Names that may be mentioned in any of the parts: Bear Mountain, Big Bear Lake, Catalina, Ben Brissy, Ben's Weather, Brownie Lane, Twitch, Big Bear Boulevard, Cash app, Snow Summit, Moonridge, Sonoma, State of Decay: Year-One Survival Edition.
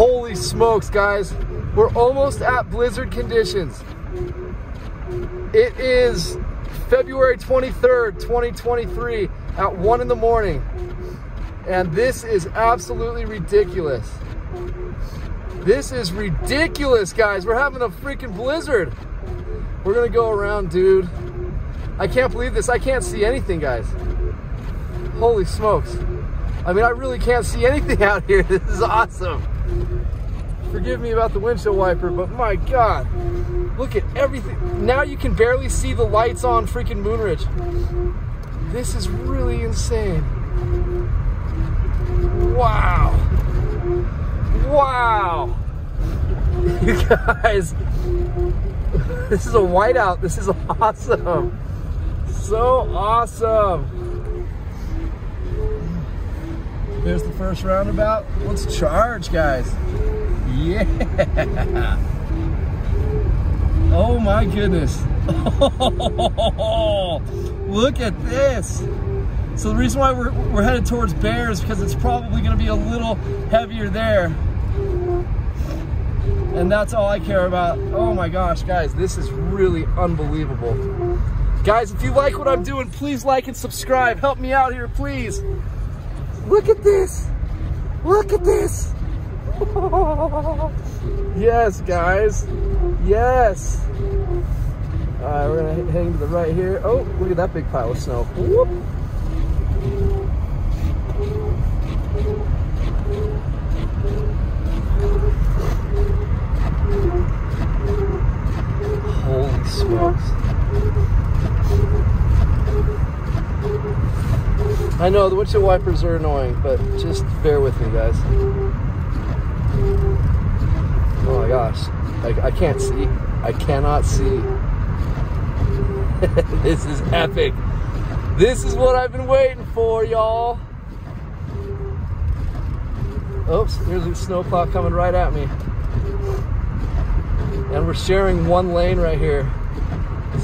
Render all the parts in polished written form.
Holy smokes, guys. We're almost at blizzard conditions. It is February 23rd, 2023 at 1 in the morning. And this is absolutely ridiculous. This is ridiculous, guys. We're having a freaking blizzard. We're gonna go around, dude. I can't believe this. I can't see anything, guys. Holy smokes. I mean, I really can't see anything out here. This is awesome. Forgive me about the windshield wiper, but my God, look at everything. Now you can barely see the lights on freaking Moonridge. This is really insane. Wow. Wow. You guys, this is a whiteout. This is awesome. So awesome. There's the first roundabout. Let's charge, guys. Yeah. Oh my goodness. Oh, look at this. So the reason why we're headed towards Bear is because it's probably gonna be a little heavier there. And that's all I care about. Oh my gosh, guys, this is really unbelievable. Guys, if you like what I'm doing, please like and subscribe. Help me out here, please. Look at this. Look at this. Yes, guys. Yes. All right, we're going to hang to the right here. Oh, look at that big pile of snow. Whoop. Holy smokes. I know the windshield wipers are annoying, but just bear with me, guys. Oh my gosh, I can't see. I cannot see. This is epic. This is what I've been waiting for, y'all. Oops, here's a snowplow coming right at me. And we're sharing one lane right here.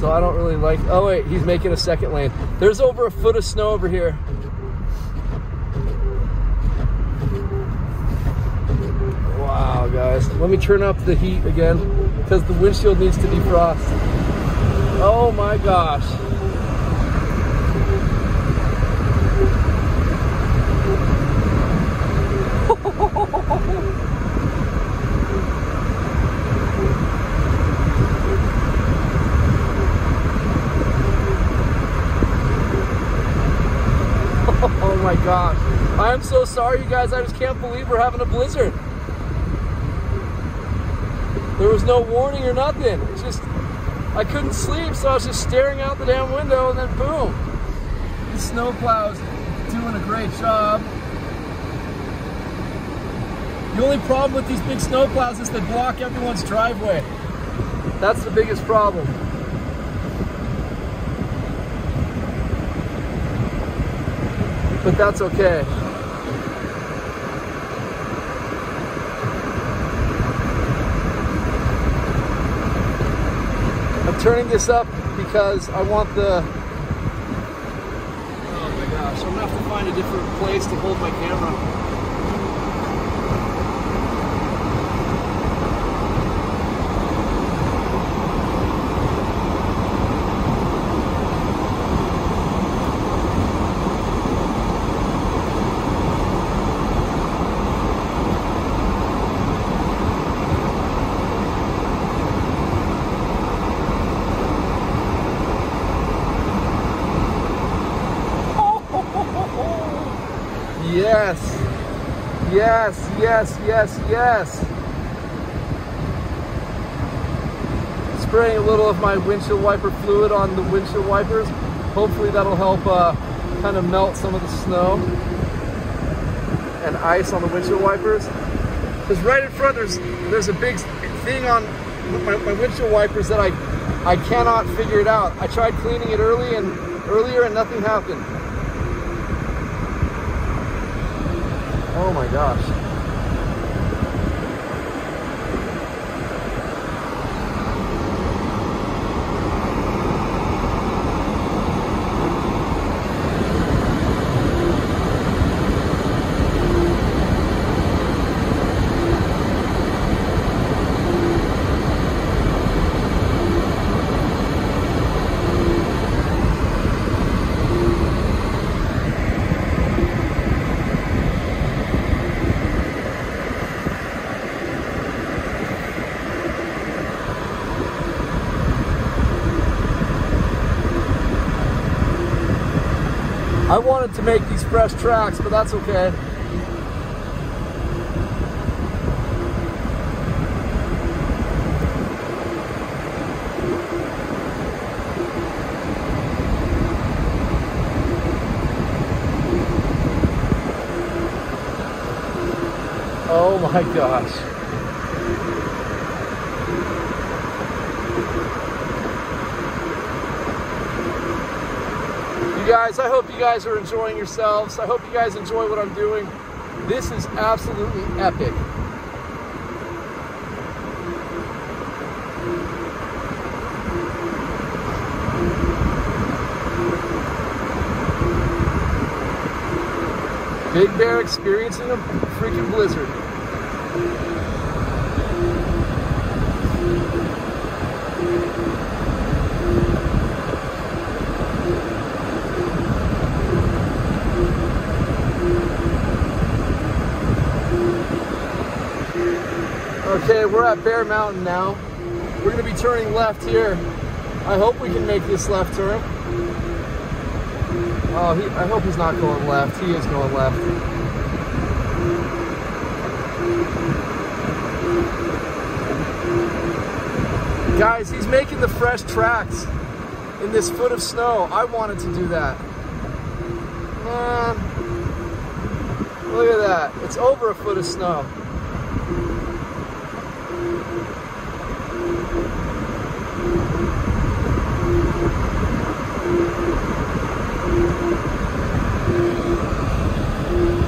So I don't really like, oh wait, he's making a second lane. There's over a foot of snow over here. Wow, guys. Let me turn up the heat again because the windshield needs to defrost. Oh my gosh. Oh my gosh. I'm so sorry, you guys. I just can't believe we're having a blizzard. There was no warning or nothing. It's just, I couldn't sleep, so I was just staring out the damn window, and then boom. The snowplow's doing a great job. The only problem with these big snowplows is they block everyone's driveway. That's the biggest problem. But that's okay. I'm turning this up because I want the... Oh my gosh, I'm gonna have to find a different place to hold my camera. Yes, yes, yes, yes, yes. Spraying a little of my windshield wiper fluid on the windshield wipers. Hopefully that'll help kind of melt some of the snow and ice on the windshield wipers. Because right in front there's a big thing on my windshield wipers that I cannot figure it out. I tried cleaning it earlier and nothing happened. Oh my gosh. I wanted to make these fresh tracks, but that's okay. Oh my gosh. Guys, I hope you guys are enjoying yourselves. I hope you guys enjoy what I'm doing. This is absolutely epic. Big Bear experiencing a freaking blizzard. Okay, we're at Bear Mountain now. We're gonna be turning left here. I hope we can make this left turn. Oh, I hope he's not going left. He is going left. Guys, he's making the fresh tracks in this foot of snow. I wanted to do that. Look at that. It's over a foot of snow.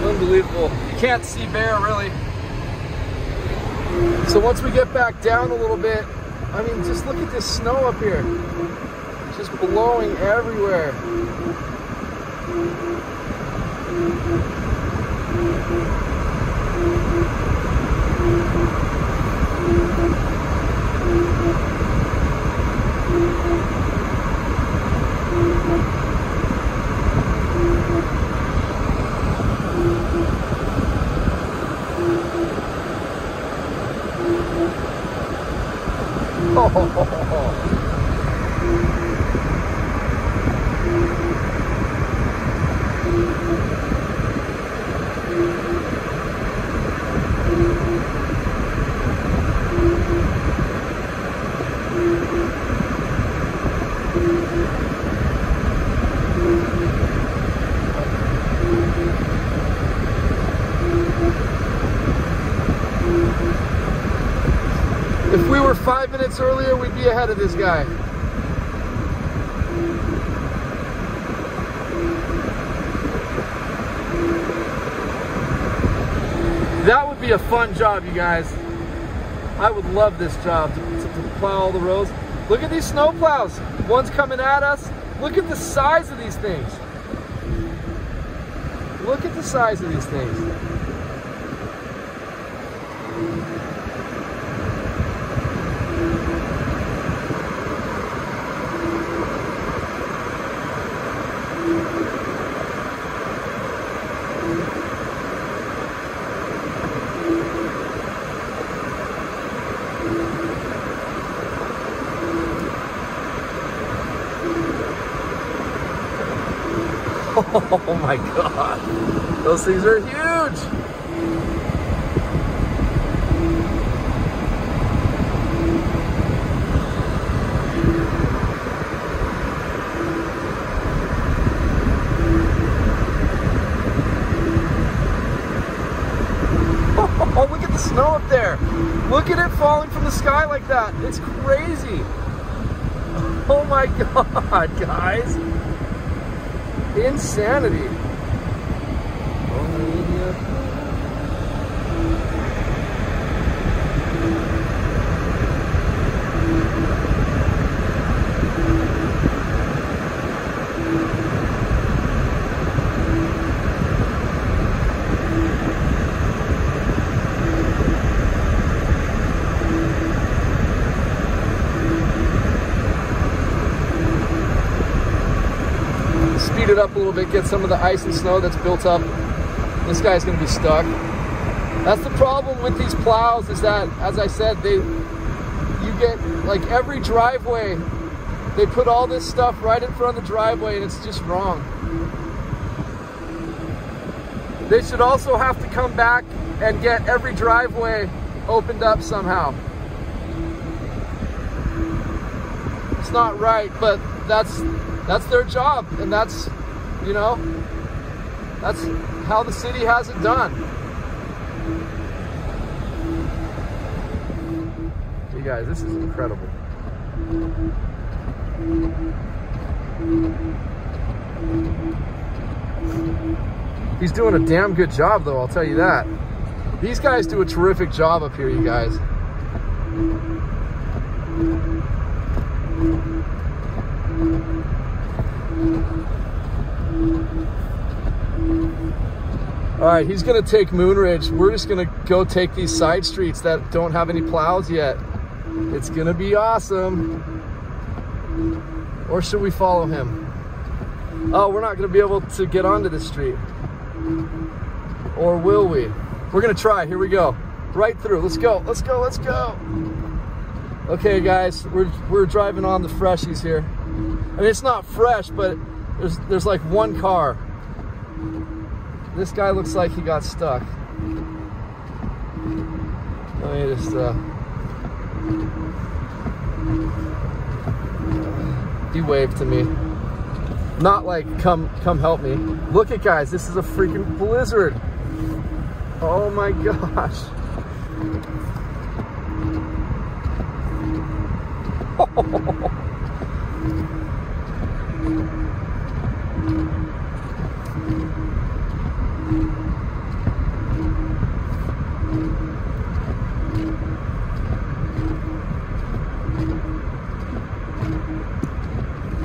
Unbelievable. You can't see Bear really. So once we get back down a little bit, I mean, just look at this snow up here. It's just blowing everywhere. If we were 5 minutes earlier, we'd be ahead of this guy. That would be a fun job, you guys. I would love this job to plow all the roads. Look at these snow plows. One's coming at us. Look at the size of these things. Look at the size of these things. Oh my God, those things are huge. Oh, look at the snow up there. Look at it falling from the sky like that. It's crazy. Oh my God, guys. Insanity. Up a little bit, get some of the ice and snow that's built up. This guy's gonna be stuck. That's the problem with these plows, is that, as I said, you get like every driveway, they put all this stuff right in front of the driveway, and it's just wrong. They should also have to come back and get every driveway opened up somehow. It's not right, but that's their job, and that's, you know, that's how the city has it done. You guys, this is incredible. He's doing a damn good job though, I'll tell you that. These guys do a terrific job up here, you guys. All right, he's gonna take Moonridge. We're just gonna go take these side streets that don't have any plows yet. It's gonna be awesome. Or should we follow him? Oh, we're not gonna be able to get onto this street. Or will we? We're gonna try, here we go. Right through, let's go, let's go, let's go. Okay guys, we're driving on the freshies here. I mean, it's not fresh, but there's like one car. This guy looks like he got stuck. Let me just, he waved to me. Not like, come help me. Look at guys, this is a freaking blizzard. Oh my gosh.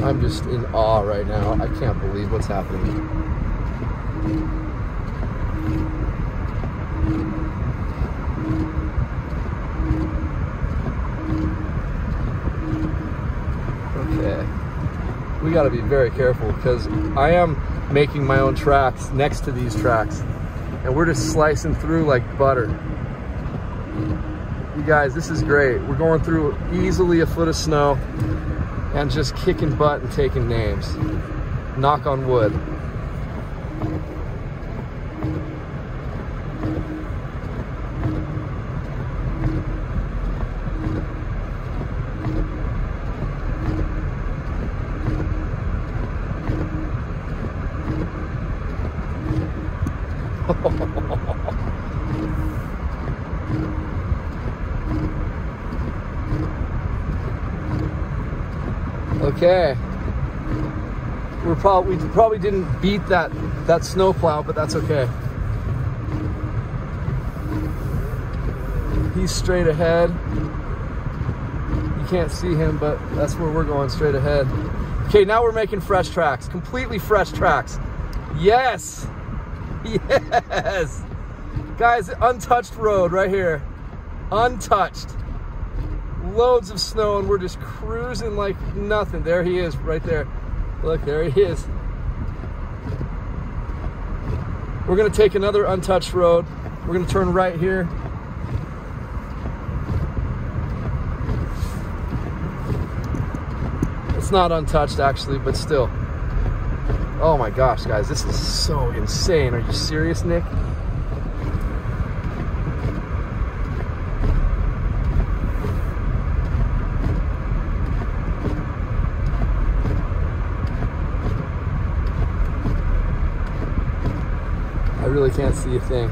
I'm just in awe right now. I can't believe what's happening. We got to be very careful because I am making my own tracks next to these tracks, and we're just slicing through like butter. You guys, this is great. We're going through easily a foot of snow and just kicking butt and taking names. Knock on wood. Okay, we probably didn't beat that snowplow, but that's okay. He's straight ahead. You can't see him, but that's where we're going, straight ahead. Okay, now we're making fresh tracks, completely fresh tracks. Yes, yes, guys, untouched road right here, untouched. Loads of snow, and we're just cruising like nothing. There he is right there. Look, there he is. We're gonna take another untouched road. We're gonna turn right here. It's not untouched actually, but still. Oh my gosh, guys, this is so insane. Are you serious, Nick? Really can't see a thing.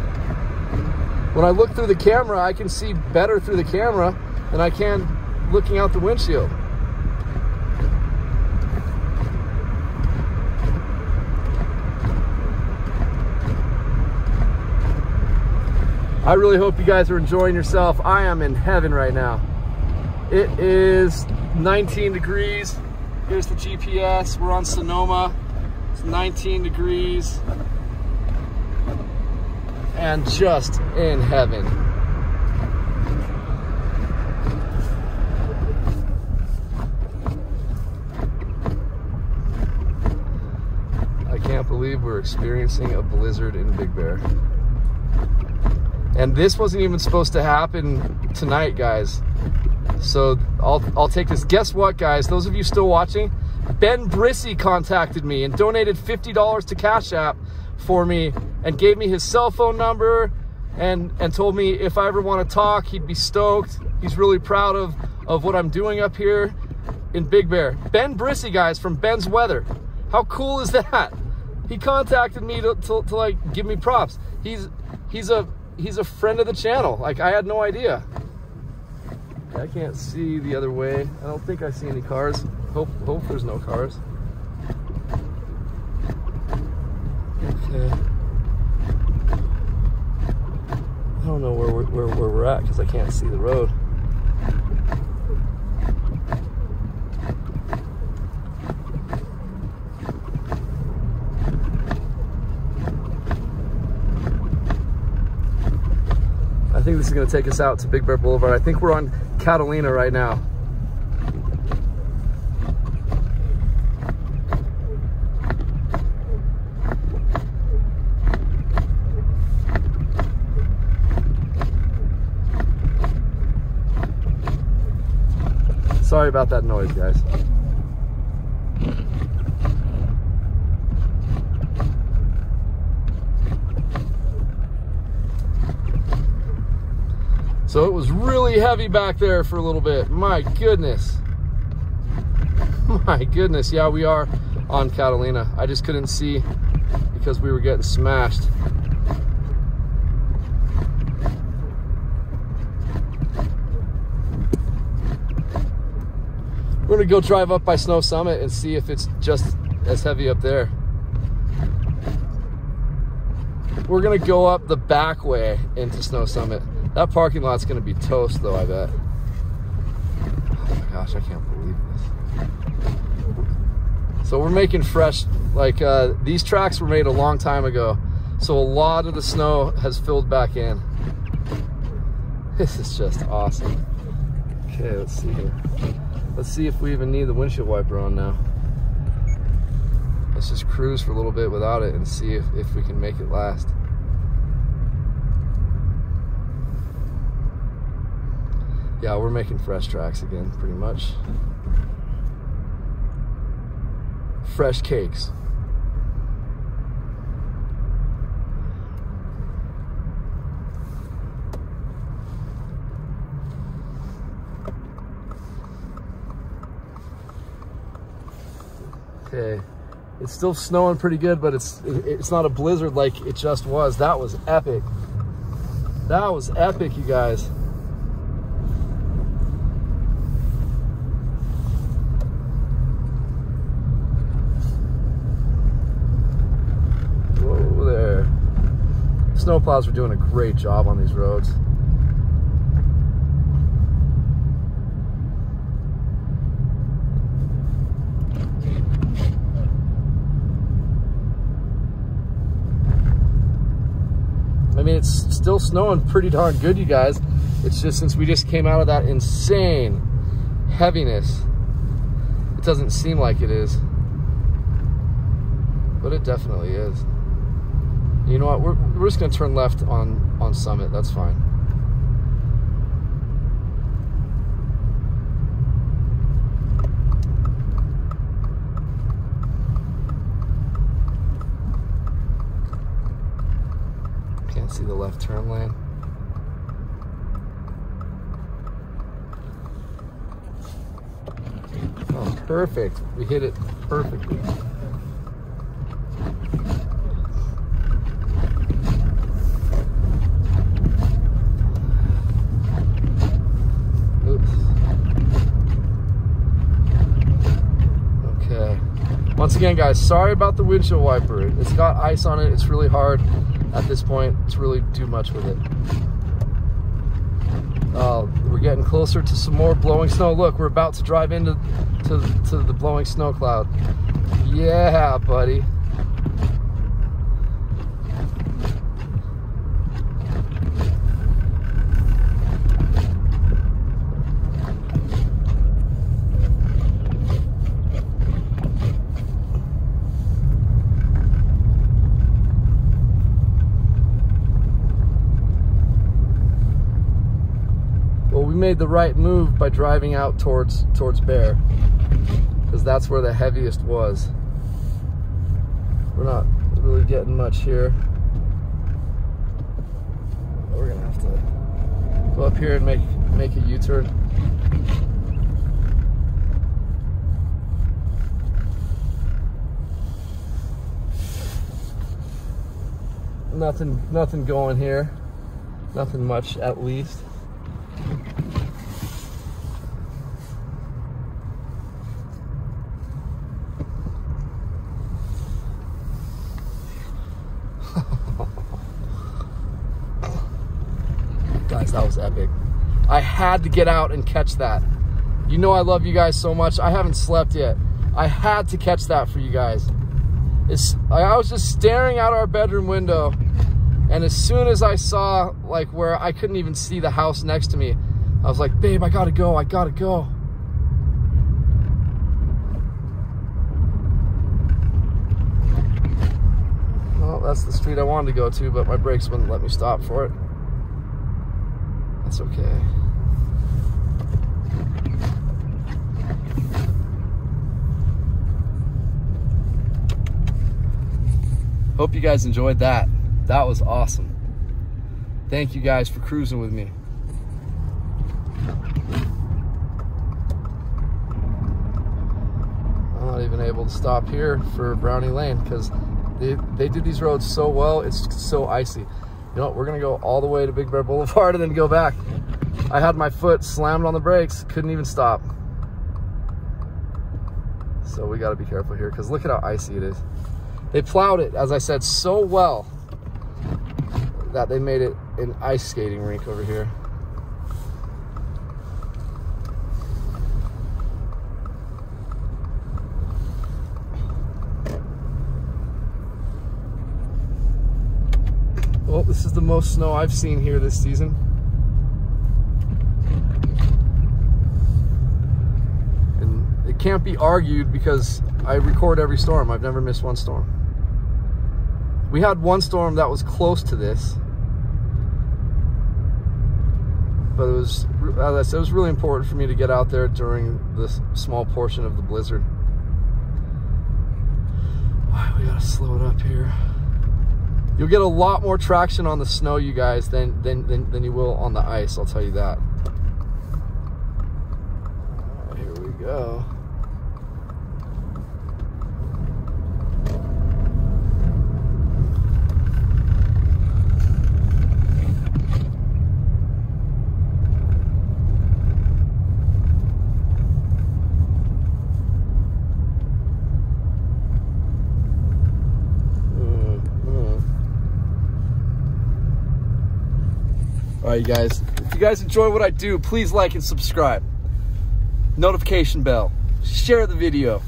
When I look through the camera, I can see better through the camera than I can looking out the windshield. I really hope you guys are enjoying yourself. I am in heaven right now. It is 19 degrees. Here's the GPS. We're on Sonoma. It's 19 degrees. And just in heaven. I can't believe we're experiencing a blizzard in Big Bear. And this wasn't even supposed to happen tonight, guys. So I'll take this. Guess what, guys? Those of you still watching, Ben Brissy contacted me and donated $50 to Cash App for me and gave me his cell phone number and told me if I ever want to talk, he'd be stoked. He's really proud of what I'm doing up here in Big Bear. Ben Brissy, guys, from Ben's Weather. How cool is that? He contacted me to like give me props. He's a friend of the channel. Like, I had no idea. I can't see the other way. I don't think I see any cars. Hope there's no cars. Okay. I don't know where we're at because I can't see the road. I think this is going to take us out to Big Bear Boulevard. I think we're on Catalina right now. Sorry about that noise, guys. So it was really heavy back there for a little bit. My goodness. My goodness. Yeah, we are on Catalina. I just couldn't see because we were getting smashed. We're gonna go drive up by Snow Summit and see if it's just as heavy up there. We're gonna go up the back way into Snow Summit. That parking lot's gonna be toast though, I bet. Oh my gosh, I can't believe this. So we're making fresh, like these tracks were made a long time ago. So a lot of the snow has filled back in. This is just awesome. Okay, let's see here. Let's see if we even need the windshield wiper on now. Let's just cruise for a little bit without it and see if we can make it last. Yeah, we're making fresh tracks again, pretty much. Fresh cakes. Okay, it's still snowing pretty good, but it's not a blizzard like it just was. That was epic. That was epic, you guys. Whoa there. Snowplows were doing a great job on these roads. I mean, it's still snowing pretty darn good, you guys. It's just since we just came out of that insane heaviness, it doesn't seem like it is, but it definitely is. You know what? We're just gonna turn left on Summit. That's fine. See the left turn lane. Oh, perfect. We hit it perfectly. Oops. Okay. Once again, guys, sorry about the windshield wiper. It's got ice on it. It's really hard. At this point, it's really do much with it. We're getting closer to some more blowing snow. Look, we're about to drive into to the blowing snow cloud. Yeah, buddy. Made the right move by driving out towards Bear, because that's where the heaviest was. We're not really getting much here. But we're gonna have to go up here and make a U-turn. Nothing going here. Nothing much, at least. Guys, that was epic. I had to get out and catch that. You know I love you guys so much. I haven't slept yet. I had to catch that for you guys. I was just staring out our bedroom window, and as soon as I saw, like, where I couldn't even see the house next to me, I was like, babe, I gotta go. Well, that's the street I wanted to go to, but my brakes wouldn't let me stop for it. That's okay. Hope you guys enjoyed that. That was awesome. Thank you guys for cruising with me. I'm not even able to stop here for Brownie Lane because they do these roads so well, it's so icy. You know what, we're gonna go all the way to Big Bear Boulevard and then go back. I had my foot slammed on the brakes, couldn't even stop. So we gotta be careful here because look at how icy it is. They plowed it, as I said, so well that they made it an ice skating rink over here. Well, this is the most snow I've seen here this season. And it can't be argued because I record every storm. I've never missed one storm. We had one storm that was close to this, but it was, as I said, it was really important for me to get out there during this small portion of the blizzard. All right, we gotta slow it up here. You'll get a lot more traction on the snow, you guys, than you will on the ice, I'll tell you that. All right, here we go. All right, you guys, if you guys enjoy what I do, please like and subscribe. Notification bell, share the video,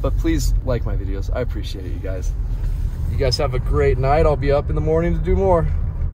but please like my videos. I appreciate it, you guys. You guys have a great night. I'll be up in the morning to do more.